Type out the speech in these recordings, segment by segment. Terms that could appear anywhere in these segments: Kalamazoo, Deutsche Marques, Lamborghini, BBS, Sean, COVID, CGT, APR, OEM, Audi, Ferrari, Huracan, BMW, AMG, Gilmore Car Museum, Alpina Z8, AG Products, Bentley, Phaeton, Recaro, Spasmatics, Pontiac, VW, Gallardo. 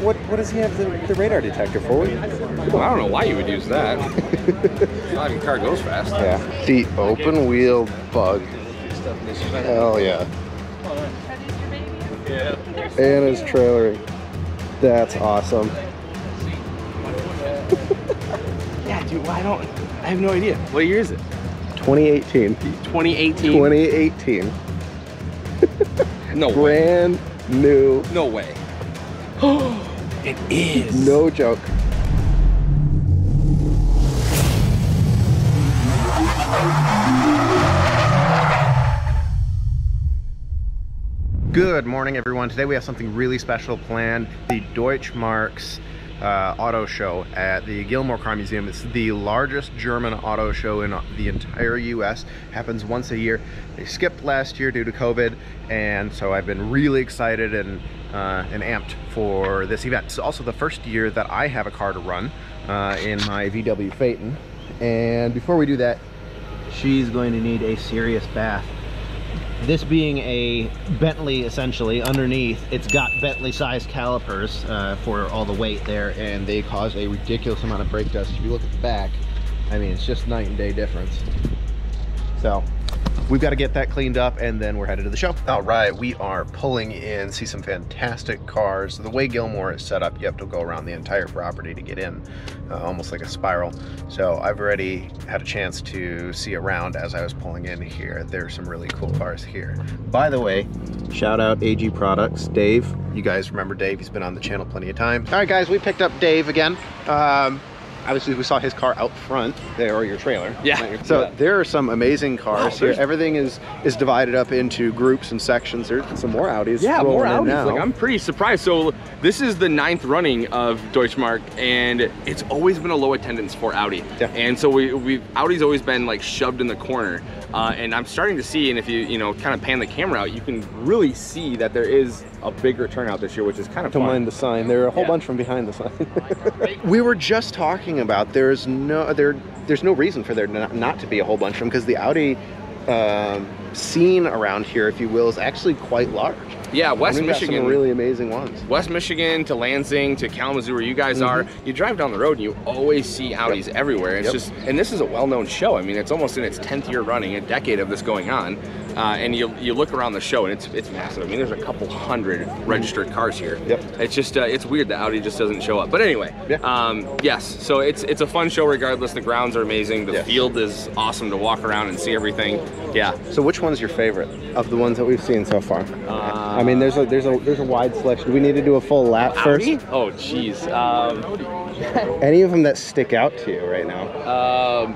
know. What does he have the radar detector for? Well, I don't know why you would use that. Not even car goes fast. Yeah. The open wheel bug. Hell yeah. And his trailer. That's awesome. Yeah, dude. Well, I have no idea. What year is it? 2018. 2018. 2018. No brand way. New. No way. It is. No joke. Good morning, everyone. Today we have something really special planned. The Deutsche Marques auto show at the Gilmore Car Museum. It's the largest German auto show in the entire US. Happens once a year. They skipped last year due to COVID, and so I've been really excited and amped for this event. It's also the first year that I have a car to run in my VW Phaeton. And before we do that, she's going to need a serious bath. This being a Bentley, essentially, underneath, it's got Bentley-sized calipers for all the weight there, and they cause a ridiculous amount of brake dust. If you look at the back, I mean, it's just night and day difference. So, we've got to get that cleaned up, and then we're headed to the show. All right, we are pulling in, see some fantastic cars. The way Gilmore is set up, you have to go around the entire property to get in, almost like a spiral. So I've already had a chance to see around as I was pulling in here. There's some really cool cars here. By the way, shout out AG Products, Dave. You guys remember Dave, he's been on the channel plenty of times. All right, guys, we picked up Dave again. Obviously, we saw his car out front there, or your trailer. Yeah. So there are some amazing cars here. Everything is divided up into groups and sections. There's some more Audis. Yeah, more Audis. Now. Like, I'm pretty surprised. So this is the 9th running of Deutsche Marques, and it's always been a low attendance for Audi. Yeah. And so Audi's always been like shoved in the corner. And I'm starting to see, and if you kind of pan the camera out, you can really see that there is a bigger turnout this year, which is kind of fun. Don't mind the sign. There are a whole bunch from behind the sign. We were just talking about there's no reason for there not to be a whole bunch of them, because the Audi scene around here, if you will, is actually quite large. Yeah, West Michigan. Some really amazing ones. West Michigan to Lansing to Kalamazoo, where you guys are. You drive down the road and you always see Audis everywhere. It's just, and this is a well-known show. I mean, it's almost in its 10th year running, a decade of this going on. And you look around the show and it's massive. I mean, there's a couple hundred registered cars here. Yep. It's just it's weird that Audi just doesn't show up. But anyway, yes. So it's a fun show regardless. The grounds are amazing. The field is awesome to walk around and see everything. Yeah. So which one's your favorite of the ones that we've seen so far? I mean, there's a wide selection. Do we need to do a full lap first? Oh, jeez. Any of them that stick out to you right now?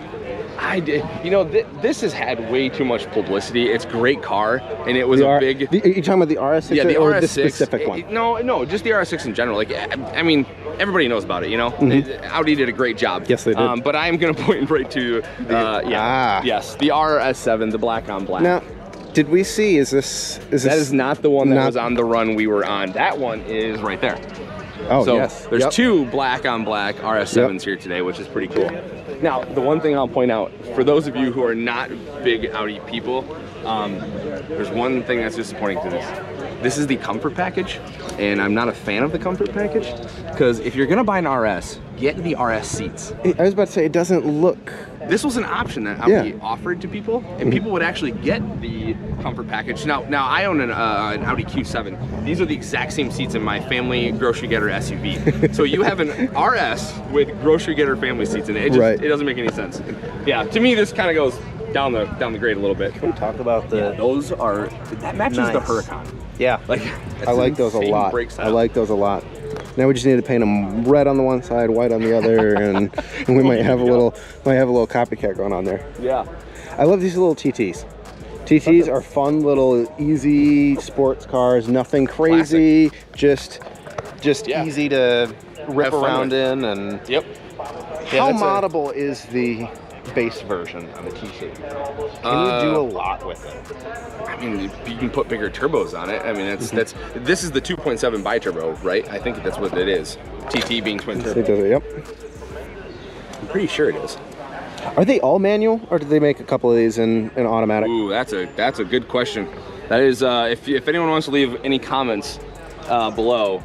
I did. You know, this has had way too much publicity. It's a great car, and it was a big. Are you talking about the RS6? Yeah, the RS6, this specific one. No, just the RS6 in general. Like, I mean, everybody knows about it. You know, Audi did a great job. Yes, they did. But I am going to point right to the RS7, the black on black. Now, did we see? That is not the one that was on the run we were on. That one is right there. Oh, so there's two black on black RS7s here today, which is pretty cool. Now, the one thing I'll point out, for those of you who are not big Audi people, there's one thing that's disappointing to this. This is the comfort package, and I'm not a fan of the comfort package, because if you're gonna buy an RS, get the RS seats. I was about to say, it doesn't look. This was an option that Audi offered to people, and people would actually get the comfort package. Now I own an Audi Q7. These are the exact same seats in my family grocery getter SUV. So you have an RS with grocery getter family seats in it. It doesn't make any sense. Yeah, to me this kind of goes down the grade a little bit. Can we talk about the? Yeah, those are that matches the Huracan. Yeah, like I like those a lot. I like those a lot. Now we just need to paint them red on the one side, white on the other, and we might have a little copycat going on there. Yeah, I love these little TTs. TTs are fun little easy sports cars. Nothing crazy, just easy to rip around in. And how moddable is the base version of a TC? Can you do a lot with it? I mean, you can put bigger turbos on it. I mean, this is the 2.7 bi-turbo, right? I think that's what it is. TT being twin turbo. I'm pretty sure it is. Are they all manual, or did they make a couple of these in automatic? Ooh, that's a good question. That is, if anyone wants to leave any comments, below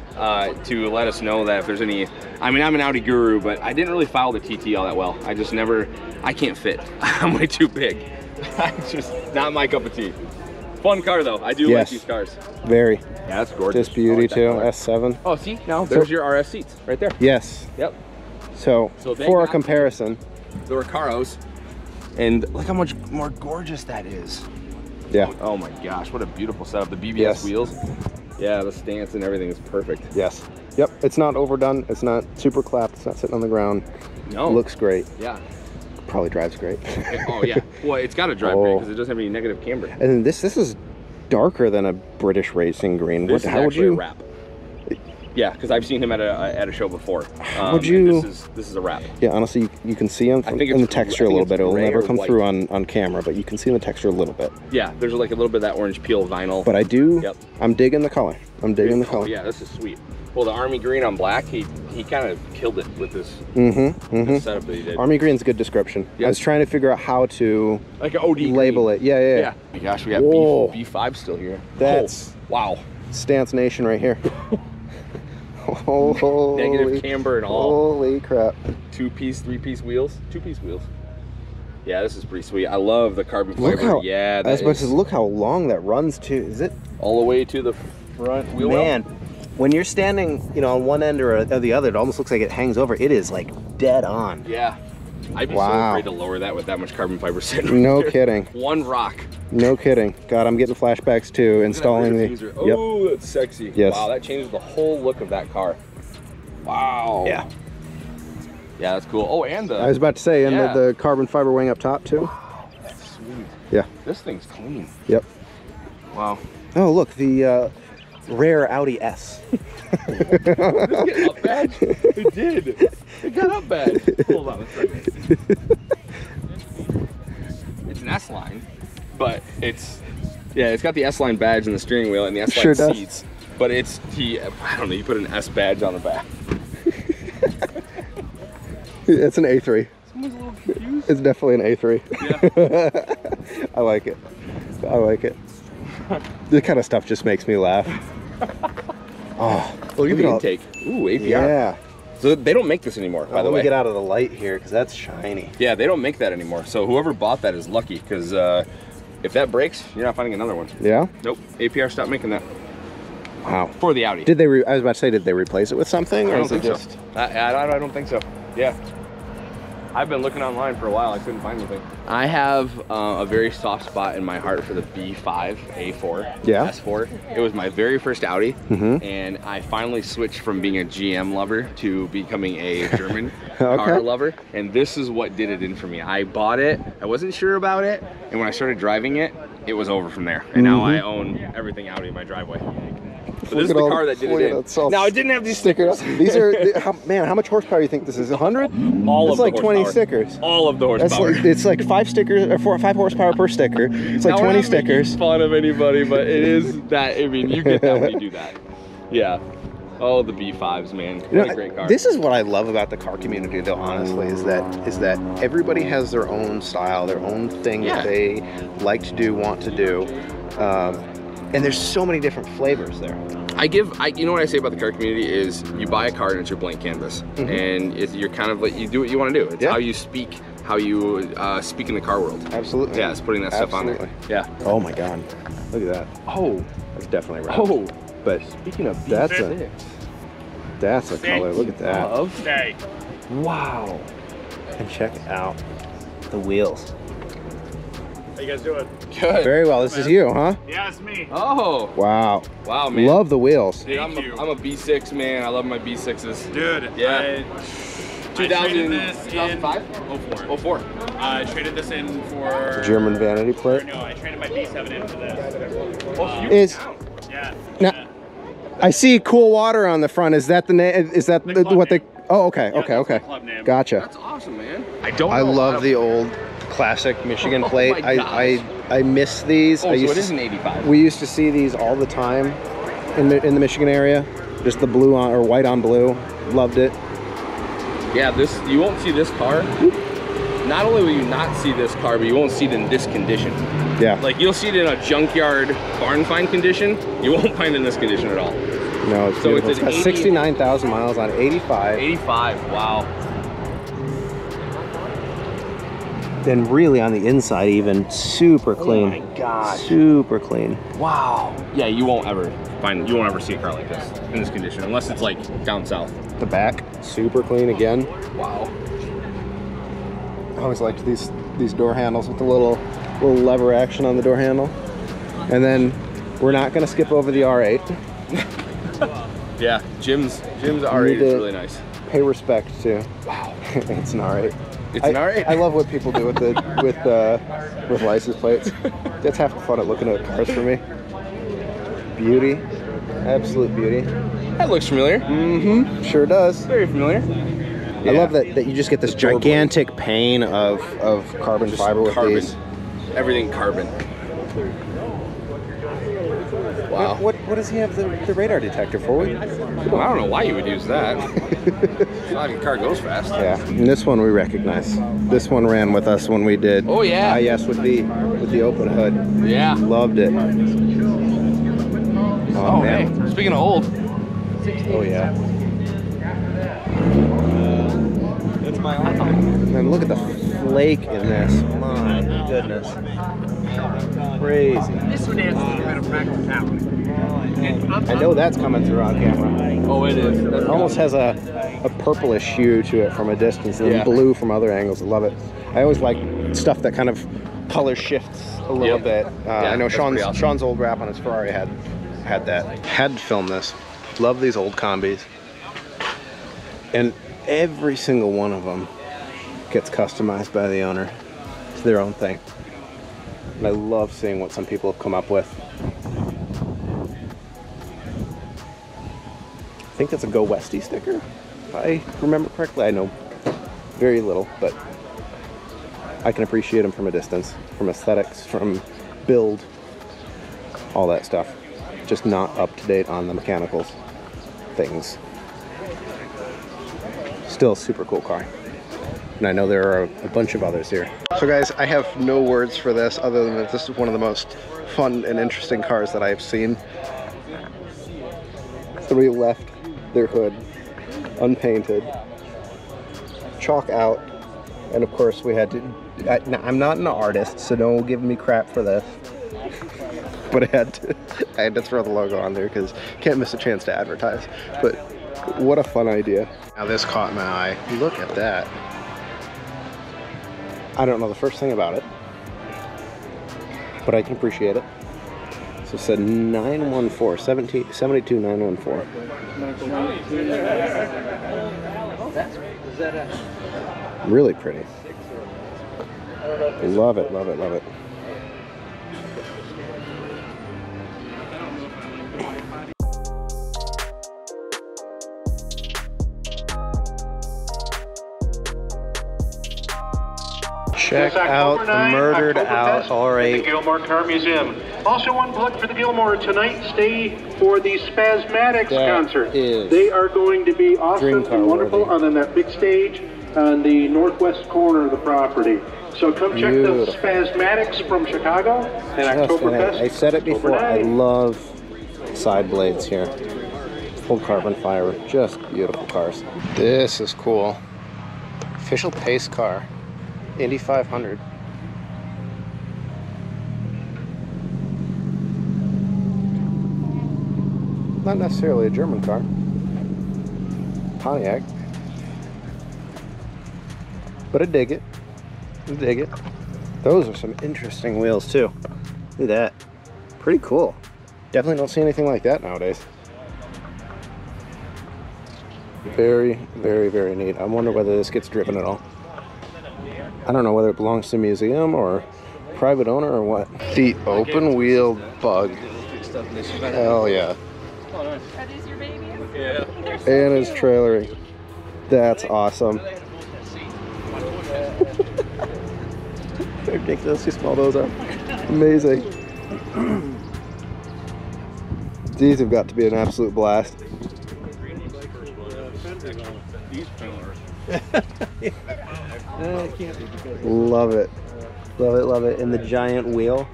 to let us know that if there's any. I mean, I'm an Audi guru, but I didn't really follow the TT all that well. I just never, I can't fit. I'm way too big. It's just not my cup of tea. Fun car though. I do like these cars. Very. Yeah, that's gorgeous. Just beauty too. S7. Oh, see, now there's your RS seats right there. Yes. Yep. So for a comparison, the Recaros, and look how much more gorgeous that is. Yeah. Oh my gosh, what a beautiful setup. The BBS wheels. Yeah, the stance and everything is perfect. Yes. Yep. It's not overdone. It's not super clapped. It's not sitting on the ground. No. It looks great. Yeah. Probably drives great. Oh yeah, well it's got to drive great because it doesn't have any negative camber. And then this is darker than a British racing green. This how would you? A wrap. Yeah, because I've seen him at a show before. Would you? This is a wrap. Yeah, honestly, you can see him in the texture a little bit. It'll never come through on camera, but you can see in the texture a little bit. Yeah, there's like a little bit of that orange peel vinyl. But I do. Yep. I'm digging the color. I'm digging the color. Yeah, this is sweet. Well, the army green on black, he kind of killed it with this, this setup that he did. Army green's a good description. Yep. I was trying to figure out how to like an OD label green. It. Yeah. Oh my gosh, we got B5 still here. That's wow. Stance Nation right here. Holy, negative camber and all. Holy crap. Two-piece wheels. Yeah, this is pretty sweet. I love the carbon fiber. Yeah, that is. As look how long that runs too. Is it all the way to the front wheel well? When you're standing, you know, on one end or the other, it almost looks like it hangs over. It is like dead on. Yeah. I'd be so afraid to lower that with that much carbon fiber sitting. No kidding. One rock. No kidding. God, I'm getting flashbacks too. Installing the. Oh, that's sexy. Yes. Wow, that changes the whole look of that car. Wow. Yeah. Yeah, that's cool. Oh, and the. I was about to say, and the carbon fiber wing up top too. Wow, that's sweet. Yeah. This thing's clean. Yep. Wow. Oh, look the. Rare Audi S. Did this get up bad? It did. It got up bad. Hold on a second. It's an S line, but it's got the S line badge and the steering wheel and the S line seats. But I don't know. You put an S badge on the back. It's an A3. Someone's a little confused. It's definitely an A3. Yeah. I like it. I like it. This kind of stuff just makes me laugh. Oh, look at the intake. Ooh, APR. Yeah. So they don't make this anymore, by the way. Let me get out of the light here, because that's shiny. Yeah, they don't make that anymore. So whoever bought that is lucky, because if that breaks, you're not finding another one. Yeah? Nope. APR stopped making that. Wow. For the Audi. Did they? I was about to say, did they replace it with something? Or is it just? I don't think so. Yeah. I've been looking online for a while. I couldn't find anything. I have a very soft spot in my heart for the B5, A4, S4. It was my very first Audi, and I finally switched from being a GM lover to becoming a German car lover. And this is what did it in for me. I bought it. I wasn't sure about it, and when I started driving it, it was over from there. And now I own everything Audi in my driveway. So this is the car that did it in. Now, I didn't have these stickers. These are, man, how much horsepower do you think this is? 100? All of the horsepower. It's like 20 stickers. All of the horsepower. It's like 5 stickers, or 5 horsepower per sticker. It's like 20 stickers. Now, we're not making fun of anybody, but it is that, I mean, you get that when you do that. Yeah. Oh, the B5s, man. What a great car. This is what I love about the car community, though, honestly, is that everybody has their own style, their own thing that they like to do, want to do. And there's so many different flavors there. You know what I say about the car community is you buy a car and it's your blank canvas. And you're kind of like, you do what you want to do. It's how you speak in the car world. Absolutely. Yeah, it's putting that stuff on there. Yeah. Oh my God. Look at that. Oh. That's definitely right. Oh. But speaking of, that's a color. Look at that. Wow. And check out the wheels. How you guys doing? Good. Very well. This is you, huh? Yeah, it's me. Oh. Wow. Wow, man. Love the wheels. Dude, I'm a B6 man. I love my B6s. Dude. Yeah. 2005? 04. I traded this in for German vanity plate. No, I traded my B7 in for this. Yeah. Now, I see Cool Water on the front. Is that the name? Is that what they? Oh, okay. Yeah, okay. The club name. Gotcha. That's awesome, man. I love the old classic Michigan plate. I miss these. Oh, so it is an 85. We used to see these all the time in the Michigan area. Just the blue on or white on blue. Loved it. Yeah, this you won't see this car. Not only will you not see this car, but you won't see it in this condition. Yeah. Like you'll see it in a junkyard barn find condition. You won't find it in this condition at all. No, it's so beautiful. It's got 69,000 miles on 85. 85, wow. Then really on the inside even, super clean. Oh my gosh. Super clean. Wow. Yeah, you won't ever find, you won't ever see a car like this in this condition, unless it's like down south. The back, super clean again. Wow. I always liked these door handles with the little lever action on the door handle. And then we're not gonna skip over the R8. Yeah, Jim's R8 is really nice. Pay respect to. Wow. It's an R8. It's an R8. I love what people do with license plates. That's half the fun at looking at cars for me. Beauty, absolute beauty. That looks familiar. Mm-hmm. Sure does. Very familiar. Yeah. I love that you just get this gigantic pane of carbon fiber with these. Everything carbon. Wow. What does he have the radar detector for? Well, I don't know why you would use that. Not even car goes fast. Yeah. And this one we recognize. This one ran with us when we did. Oh yeah. Yes, with the open hood. Yeah. Loved it. Oh man. Hey, speaking of old. Oh yeah. That's my own. And look at the flake in this. My goodness. Crazy. This one has a little bit of practical talent. I know that's coming through on camera. Oh, it is. It almost has a purplish hue to it from a distance, and yeah, blue from other angles. I love it. I always like stuff that kind of color shifts a little bit. I know Sean's old wrap on his Ferrari had that. Had to film this. Love these old combis. And every single one of them gets customized by the owner to their own thing. And I love seeing what some people have come up with. I think that's a Go Westy sticker, if I remember correctly. I know very little, but I can appreciate them from a distance, from aesthetics, from build, all that stuff. Just not up to date on the mechanicals things. Still a super cool car. And I know there are a bunch of others here. So guys, I have no words for this other than that this is one of the most fun and interesting cars that I have seen. Three left their hood, unpainted, chalk out, and of course we had to, I'm not an artist, so don't give me crap for this, but I had to throw the logo on there because can't miss a chance to advertise. But what a fun idea. Now this caught my eye, look at that. I don't know the first thing about it, but I can appreciate it. So it said 914, 72914. Really pretty. Love it, love it, love it. Check out the murdered out R8 at the Gilmore Car Museum. Also, one plug for the Gilmore tonight. Stay for the Spasmatics concert. They are going to be awesome and wonderful on that big stage on the northwest corner of the property. So come check the Spasmatics from Chicago and Oktoberfest. I said it before. I love side blades here. Full carbon fiber, just beautiful cars. This is cool. Official pace car. Indy 500. Not necessarily a German car. Pontiac. But I dig it. I dig it. Those are some interesting wheels too. Look at that. Pretty cool. Definitely don't see anything like that nowadays. Very, very, very neat. I wonder whether this gets driven at all. I don't know whether it belongs to a museum or private owner or what. The open wheel bug. Hell yeah. Are these your babies? Yeah. And his trailer. That's awesome. Ridiculously small those are. Amazing. These have got to be an absolute blast. Love it. Love it, love it. And the giant wheel.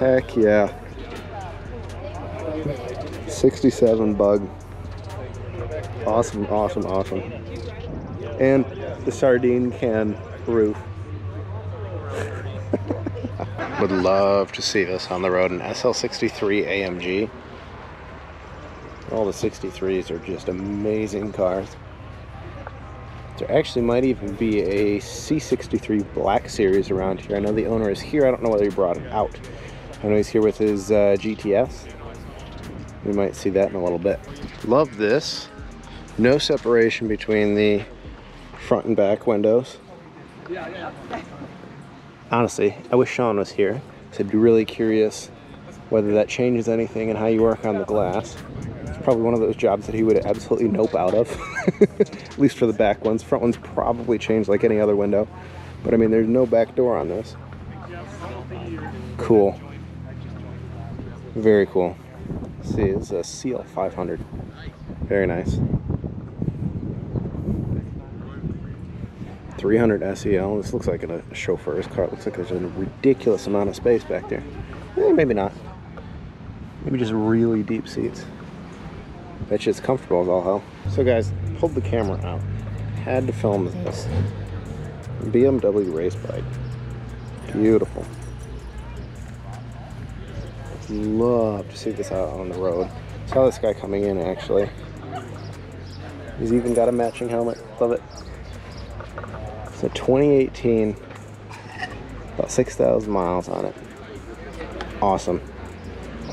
Heck yeah. 67 bug. Awesome, awesome, awesome. And the sardine can roof. Would love to see this on the road, an SL63 AMG. All the 63s are just amazing cars. There actually might even be a C63 Black Series around here. I know the owner is here. I don't know whether he brought it out. I know he's here with his GTS. We might see that in a little bit. Love this. No separation between the front and back windows. Honestly, I wish Sean was here, because I'd be really curious whether that changes anything and how you work on the glass. It's probably one of those jobs that he would absolutely nope out of, at least for the back ones. Front ones probably change like any other window, but I mean, there's no back door on this. Cool. Very cool. Let's see, it's a CL500. Very nice. 300 SEL. This looks like a chauffeur's car. It looks like there's a ridiculous amount of space back there. Eh, maybe not. Maybe just really deep seats. That shit's comfortable as all hell. So guys, pulled the camera out. Had to film this. BMW race bike. Beautiful. Love to see this out on the road. Saw this guy coming in actually. He's even got a matching helmet. Love it. So 2018, about 6,000 miles on it. Awesome.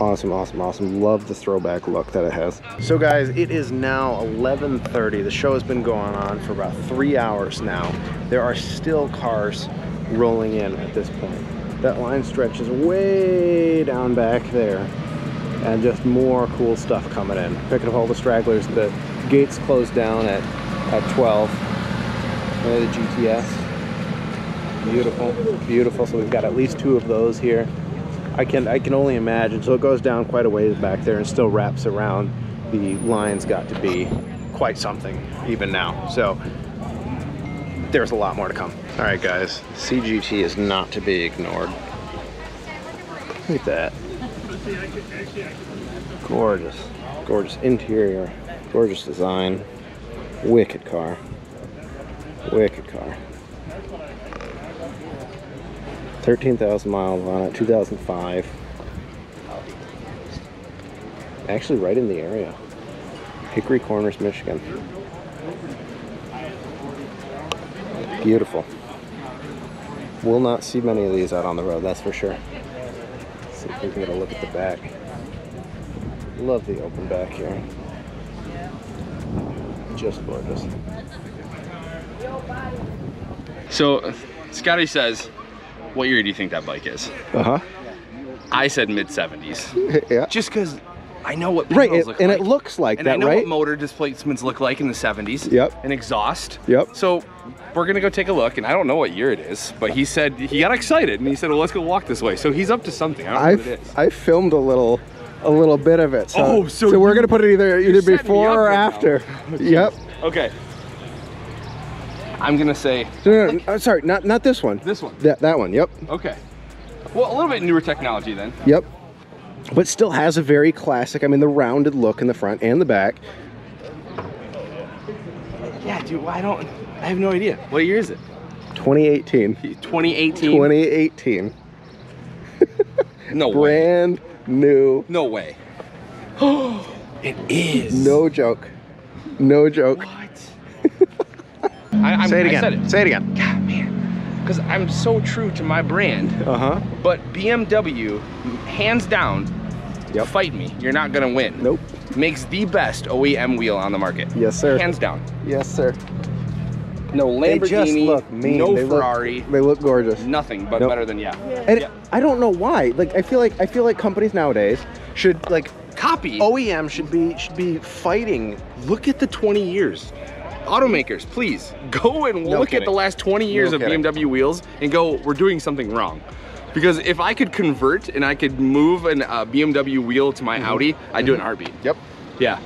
Awesome, awesome, awesome. Love the throwback look that it has. So guys, it is now 11:30. The show has been going on for about 3 hours now. There are still cars rolling in at this point. That line stretches way down back there, and just more cool stuff coming in. Picking up all the stragglers. The gates closed down at 12. The GTS, beautiful, beautiful. So we've got at least two of those here. I can only imagine. So it goes down quite a ways back there and still wraps around. The line's got to be quite something even now. So there's a lot more to come. All right, guys, CGT is not to be ignored. Look at that, gorgeous, gorgeous interior, gorgeous design, wicked car. Wicked car. 13,000 miles on it, 2005. Actually right in the area. Hickory Corners, Michigan. Beautiful. We'll not see many of these out on the road, that's for sure. Let's see if we can get a look at the back. Love the open back here. Just gorgeous. So, Scotty says, what year do you think that bike is? Uh-huh. I said mid-70s. Yeah. Just because I know what pedals look like. And it looks like that, right? And I know what motor displacements look like in the 70s. Yep. And exhaust. Yep. So, we're going to go take a look, and I don't know what year it is, but he said, he got excited, and he said, well, let's go walk this way. So, he's up to something. I don't know what it is. I filmed a little bit of it. So, so we're going to put it either before or after. Yep. Okay. I'm going to say... No, sorry, not this one. This one? That one, yep. Okay. Well, a little bit newer technology then. Yep. But still has a very classic, I mean, the rounded look in the front and the back. Yeah, dude, I have no idea. What year is it? 2018. 2018? 2018. No way. Brand new. No way. Oh, it is. No joke. No joke. What? Say it again. I said it. Say it again. God, man. Because I'm so true to my brand. Uh-huh. But BMW, hands down, yep. Fight me. You're not going to win. Nope. Makes the best OEM wheel on the market. Yes, sir. Hands down. Yes, sir. No Lamborghini. They just look mean. No Ferrari. They look gorgeous. Nothing but nope. Better than, yeah. And yeah. I don't know why. Like, I feel like companies nowadays should, like, copy. OEM should be fighting. Look at the 20 years. Automakers, please go and look at the last 20 years of BMW wheels and go, we're doing something wrong. Because if I could convert and I could move a BMW wheel to my Audi, I'd do it in a heartbeat. Yep. Yeah.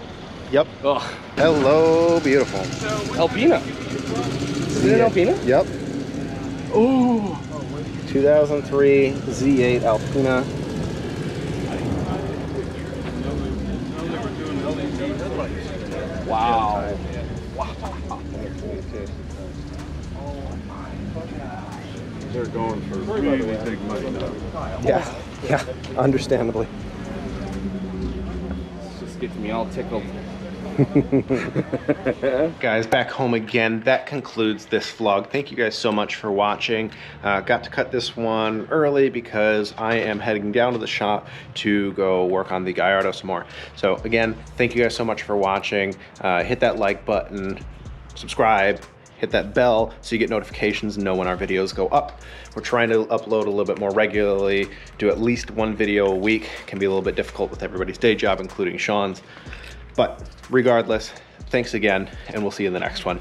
Yep. Ugh. Hello, beautiful. Alpina. Is it an Alpina? Yep. Ooh. 2003 Z8 Alpina. man. Wow. Oh my gosh. They're going for really big money now. Yeah, yeah, understandably. This just gets me all tickled. Guys, back home again. That concludes this vlog. Thank you guys so much for watching. Got to cut this one early because I am heading down to the shop to go work on the Gallardo some more. So again, thank you guys so much for watching. Hit that like button, subscribe, hit that bell so you get notifications and know when our videos go up. We're trying to upload a little bit more regularly, do at least one video a week. Can be a little bit difficult with everybody's day job, including Sean's. But regardless, thanks again, and we'll see you in the next one.